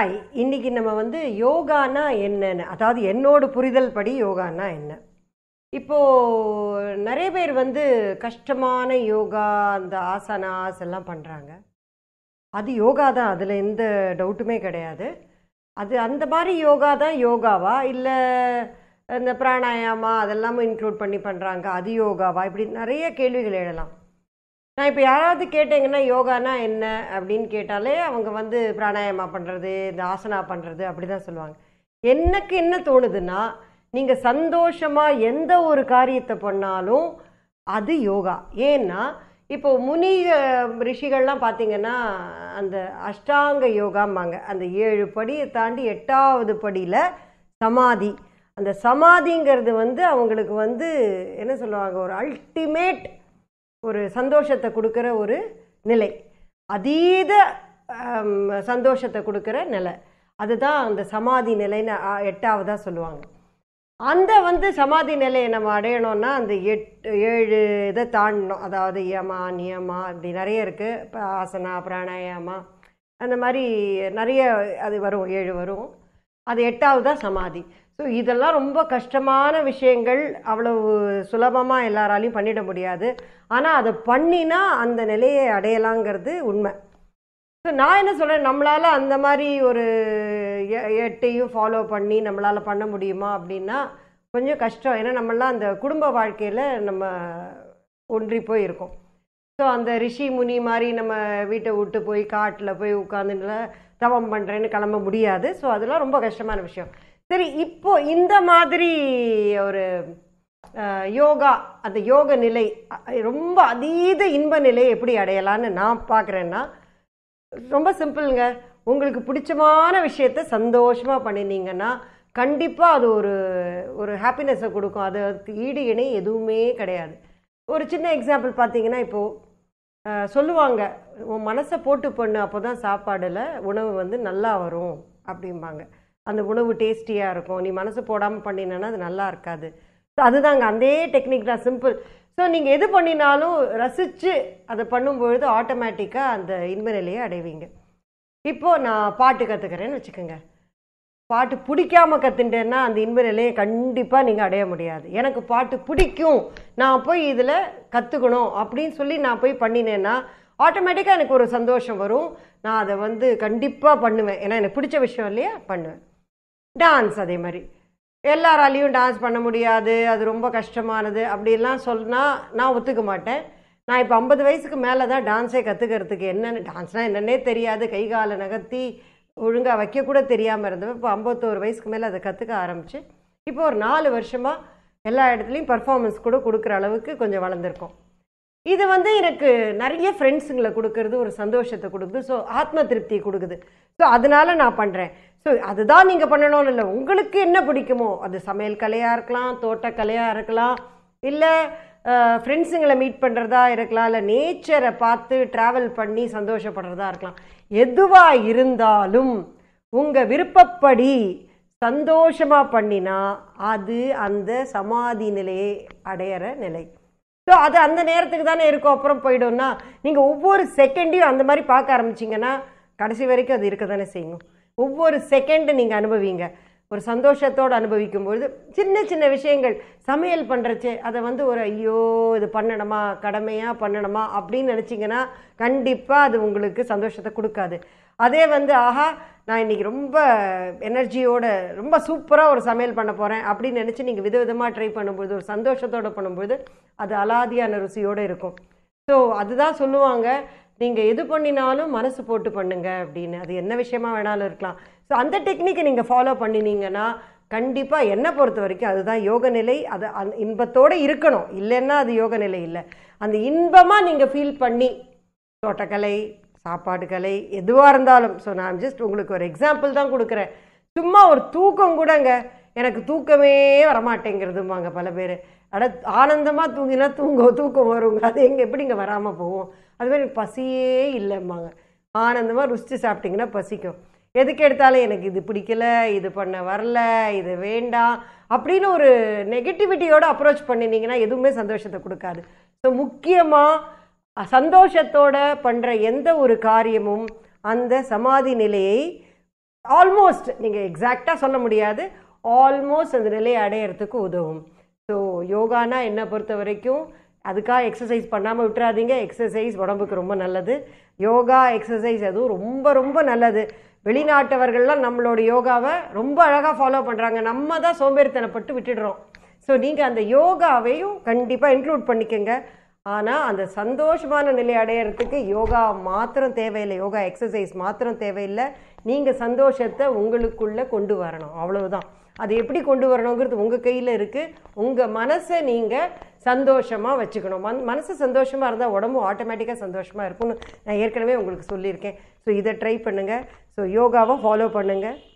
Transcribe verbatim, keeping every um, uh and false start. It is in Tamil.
ஹாய், இன்றைக்கி நம்ம வந்து யோகானா என்னென்னு, அதாவது என்னோட புரிதல் படி யோகானா என்ன. இப்போது நிறைய பேர் வந்து கஷ்டமான யோகா, அந்த ஆசனாஸ் எல்லாம் பண்ணுறாங்க. அது யோகா தான், அதில் எந்த டவுட்டுமே கிடையாது. அது அந்த மாதிரி யோகா தான் யோகாவா, இல்லை இந்த பிராணாயாமா அதெல்லாமும் இன்க்ளூட் பண்ணி பண்ணுறாங்க, அது யோகாவா, இப்படி நிறைய கேள்விகள் எழலாம். நான் இப்போ யாராவது கேட்டீங்கன்னா யோகானா என்ன அப்படின்னு கேட்டாலே அவங்க வந்து பிராணாயாமா பண்ணுறது, இந்த ஆசனா பண்ணுறது அப்படி தான் சொல்லுவாங்க. எனக்கு என்ன தோணுதுன்னா, நீங்கள் சந்தோஷமாக எந்த ஒரு காரியத்தை பண்ணாலும் அது யோகா. ஏன்னா இப்போது முனி ரிஷிகள்லாம் பார்த்திங்கன்னா அந்த அஷ்டாங்க யோகாம்பாங்க, அந்த ஏழு படியை தாண்டி எட்டாவது படியில் சமாதி. அந்த சமாதிங்கிறது வந்து அவங்களுக்கு வந்து என்ன சொல்லுவாங்க, ஒரு அல்டிமேட் ஒரு சந்தோஷத்தை கொடுக்குற ஒரு நிலை, அதீத சந்தோஷத்தை கொடுக்குற நிலை. அதுதான் அந்த சமாதி நிலைன்னு எட்டாவதாக சொல்லுவாங்க. அந்த வந்து சமாதி நிலையை நம்ம அடையணும்னா அந்த எட்டு ஏழு இதை தாண்டணும். அதாவது யமா நியமா இப்படி நிறைய இருக்குது, இப்போ ஆசனா பிராணாயாமா அந்த மாதிரி நிறைய அது வரும், ஏழு வரும். அது எட்டாவதாக சமாதி. ஸோ இதெல்லாம் ரொம்ப கஷ்டமான விஷயங்கள், அவ்வளவு சுலபமாக எல்லாராலையும் பண்ணிட முடியாது. ஆனால் அதை பண்ணினா அந்த நிலையை அடையலாங்கிறது உண்மை. ஸோ நான் என்ன சொல்கிறேன், நம்மளால் அந்த மாதிரி ஒரு எட்டையும் ஃபாலோ பண்ணி நம்மளால் பண்ண முடியுமா அப்படின்னா கொஞ்சம் கஷ்டம். ஏன்னா நம்மளாம் அந்த குடும்ப வாழ்க்கையில் நம்ம ஒன்றி போய் இருக்கோம். ஸோ அந்த ரிஷி முனி மாதிரி நம்ம வீட்டை விட்டு போய் காட்டில் போய் உட்காந்துல தவம் பண்ணுறேன்னு கிளம்ப முடியாது. ஸோ அதெல்லாம் ரொம்ப கஷ்டமான விஷயம். சரி, இப்போது இந்த மாதிரி ஒரு யோகா, அந்த யோக நிலை, ரொம்ப அதீத இன்ப நிலை எப்படி அடையலான்னு நான் பார்க்குறேன்னா ரொம்ப சிம்பிளுங்க. உங்களுக்கு பிடிச்சமான விஷயத்த சந்தோஷமாக பண்ணினீங்கன்னா கண்டிப்பாக அது ஒரு ஒரு ஹாப்பினஸை கொடுக்கும். அது ஈடு இணை எதுவுமே கிடையாது. ஒரு சின்ன எக்ஸாம்பிள் பார்த்தீங்கன்னா, இப்போது சொல்லுவாங்க உன் மனசை போட்டு பண்ணு, அப்போ தான் சாப்பாடில் உணவு வந்து நல்லா வரும் அப்படிம்பாங்க. அந்த உணவு டேஸ்டியாக இருக்கும். நீ மனசு போடாமல் பண்ணினேன்னா அது நல்லா இருக்காது. ஸோ அதுதாங்க, அதே டெக்னிக் தான், சிம்பிள். ஸோ நீங்கள் எது பண்ணினாலும் ரசித்து அதை பண்ணும்பொழுது ஆட்டோமேட்டிக்காக அந்த இன்ப நிலையை அடைவீங்க. இப்போது நான் பாட்டு கற்றுக்கிறேன்னு வச்சுக்கோங்க. பாட்டு பிடிக்காமல் கற்றுட்டேன்னா அந்த இன்ப நிலையை கண்டிப்பாக நீங்கள் அடைய முடியாது. எனக்கு பாட்டு பிடிக்கும், நான் போய் இதில் கற்றுக்கணும் அப்படின்னு சொல்லி நான் போய் பண்ணினேன்னா ஆட்டோமேட்டிக்காக எனக்கு ஒரு சந்தோஷம் வரும். நான் அதை வந்து கண்டிப்பாக பண்ணுவேன், ஏன்னா எனக்கு பிடிச்ச விஷயம் இல்லையா, பண்ணுவேன். டான்ஸ் அதே மாதிரி, எல்லாராலையும் டான்ஸ் பண்ண முடியாது, அது ரொம்ப கஷ்டமானது அப்படிலாம் சொன்னால் நான் ஒத்துக்க மாட்டேன். நான் இப்போ ஐம்பது வயசுக்கு மேலே தான் டான்ஸே கற்றுக்கிறதுக்கு, என்னென்னு டான்ஸ்னால் என்னென்னே தெரியாது, கை காலை நகர்த்தி ஒழுங்காக வைக்கக்கூட தெரியாமல் இருந்தவன் இப்போ ஐம்பத்தோரு வயசுக்கு மேலே அதை கற்றுக்க ஆரம்பிச்சு இப்போ ஒரு நாலு வருஷமாக எல்லா இடத்துலையும் பர்ஃபார்மன்ஸ் கூட கொடுக்குற அளவுக்கு கொஞ்சம் வளர்ந்துருக்கோம். இது வந்து எனக்கு நிறைய ஃப்ரெண்ட்ஸுங்களை கொடுக்கறது ஒரு சந்தோஷத்தை கொடுக்குது. ஸோ ஆத்ம திருப்தியை கொடுக்குது. ஸோ அதனால் நான் பண்ணுறேன். ஸோ அதுதான் நீங்கள் பண்ணணும்னு இல்லை, உங்களுக்கு என்ன பிடிக்குமோ, அது சமையல் கலையாக இருக்கலாம், தோட்டக்கலையாக இருக்கலாம், இல்லை ஃப்ரெண்ட்ஸுங்களை மீட் பண்ணுறதா இருக்கலாம், இல்லை நேச்சரை பார்த்து ட்ராவல் பண்ணி சந்தோஷப்படுறதா இருக்கலாம். எதுவாக இருந்தாலும் உங்கள் விருப்பப்படி சந்தோஷமாக பண்ணினா அது அந்த சமாதி நிலையை அடையிற நிலை. ஸோ அது அந்த நேரத்துக்கு தானே இருக்கும், அப்புறம் போய்டும்னா நீங்கள் ஒவ்வொரு செகண்டையும் அந்த மாதிரி பார்க்க ஆரம்பிச்சிங்கன்னா கடைசி வரைக்கும் அது இருக்க தானே செய்யணும். ஒவ்வொரு செகண்டு நீங்கள் அனுபவிங்க, ஒரு சந்தோஷத்தோடு அனுபவிக்கும்பொழுது சின்ன சின்ன விஷயங்கள், சமையல் பண்ணுறச்சே அதை வந்து ஒரு ஐயோ இது பண்ணணுமா, கடமையாக பண்ணணுமா அப்படின்னு நினச்சிங்கன்னா கண்டிப்பாக அது உங்களுக்கு சந்தோஷத்தை கொடுக்காது. அதே வந்து ஆஹா நான் இன்றைக்கி ரொம்ப எனர்ஜியோடு ரொம்ப சூப்பராக ஒரு சமையல் பண்ண போகிறேன் அப்படின்னு நினச்சி நீங்கள் விதவிதமாக ட்ரை பண்ணும்பொழுது, ஒரு சந்தோஷத்தோடு பண்ணும்பொழுது அது அலாதியான ருசியோடு இருக்கும். ஸோ அதுதான் சொல்லுவாங்க, நீங்கள் எது பண்ணினாலும் மனசு போட்டு பண்ணுங்க அப்படின்னு. அது என்ன விஷயமா வேணாலும் இருக்கலாம். ஸோ அந்த டெக்னிக்கை நீங்கள் ஃபாலோ பண்ணினீங்கன்னா கண்டிப்பாக என்னை பொறுத்த வரைக்கும் அதுதான் யோக நிலை. அது அந் இன்பத்தோடு இருக்கணும், இல்லைன்னா அது யோக நிலை இல்லை. அந்த இன்பமாக நீங்கள் ஃபீல் பண்ணி, தோட்டக்கலை, சாப்பாடு கலை, எதுவாக இருந்தாலும். ஸோ நான் ஜஸ்ட் உங்களுக்கு ஒரு எக்ஸாம்பிள் தான் கொடுக்குறேன். சும்மா ஒரு தூக்கம் கூடங்க, எனக்கு தூக்கமே வரமாட்டேங்கிறதுமாங்க பல பேர். அட ஆனந்தமாக தூங்கினா தூங்க தூக்கம் வருங்க, அது எங்கே எப்படி இங்கே வராமல் போவோம். அதுமாதிரி எனக்கு பசியே இல்லைம்பாங்க, ஆனந்தமாக ருசித்து சாப்பிட்டிங்கன்னா பசிக்கும். எதுக்கு எடுத்தாலும் எனக்கு இது பிடிக்கலை, இது பண்ண வரல, இது வேண்டாம் அப்படின்னு ஒரு நெகட்டிவிட்டியோடு அப்ரோச் பண்ணினீங்கன்னா எதுவுமே சந்தோஷத்தை கொடுக்காது. ஸோ முக்கியமாக சந்தோஷத்தோடு பண்ணுற எந்த ஒரு காரியமும் அந்த சமாதி நிலையை almost ninga exacta solla mudiyadu, almost and நிலை அடையறதுக்கு உதவும். So யோகானா என்ன பொறுத்த வரைக்கும் அதுக்காக எக்ஸசைஸ் பண்ணாம விட்டுறாதீங்க. எக்ஸசைஸ் உடம்புக்கு ரொம்ப நல்லது. யோகா எக்ஸசைஸ் அது ரொம்ப ரொம்ப நல்லது. வெளிநாட்டவர்கள்லாம் நம்மளோட யோகாவை ரொம்ப அழகா ஃபாலோ பண்றாங்க. நம்ம தான் சோம்பேறித்தனப்பட்டு விட்டுடுறோம். சோ நீங்க அந்த யோகாவையும் கண்டிப்பா இன்க்ளூட் பண்ணிக்கங்க. ஆனா அந்த சந்தோஷமான நிலை அடையறதுக்கு யோகா மாத்திரம் தேவையில்லை, யோகா எக்ஸசைஸ் மாத்திரம் தேவையில்லை. நீங்க சந்தோஷத்தை உங்களுக்குள்ள கொண்டு வரணும், அவ்வளவுதான். அது எப்படி கொண்டு வரணும்ங்கிறது உங்க கையில இருக்கு. உங்க மனசை நீங்க சந்தோஷமா வச்சுக்கணும். மனசு சந்தோஷமா இருந்தா உடம்பு ஆட்டோமேட்டிக்கா சந்தோஷமா இருக்கும்னு நான் ஏற்கனவே உங்களுக்கு சொல்லியிருக்கேன். ஸோ இதை ட்ரை பண்ணுங்க. ஸோ யோகாவை ஃபாலோ பண்ணுங்க.